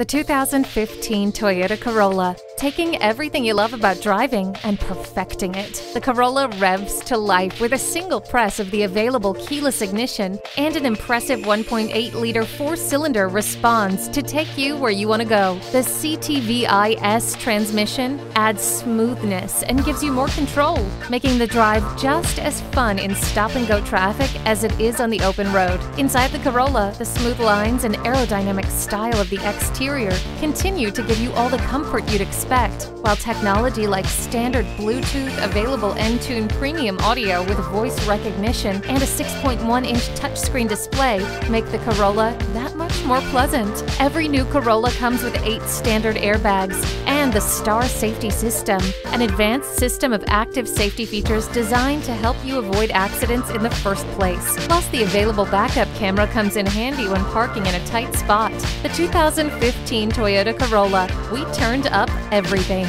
The 2015 Toyota Corolla, taking everything you love about driving and perfecting it. The Corolla revs to life with a single press of the available keyless ignition and an impressive 1.8-liter four-cylinder response to take you where you want to go. The CVT-iS transmission adds smoothness and gives you more control, making the drive just as fun in stop-and-go traffic as it is on the open road. Inside the Corolla, the smooth lines and aerodynamic style of the exterior continue to give you all the comfort you'd expect, while technology like standard Bluetooth, available Entune premium audio with voice recognition, and a 6.1-inch touchscreen display make the Corolla that much more pleasant. Every new Corolla comes with 8 standard airbags and the Star Safety System, an advanced system of active safety features designed to help you avoid accidents in the first place. Plus, the available backup camera comes in handy when parking in a tight spot. The 2015 Toyota Corolla, we turned up everything.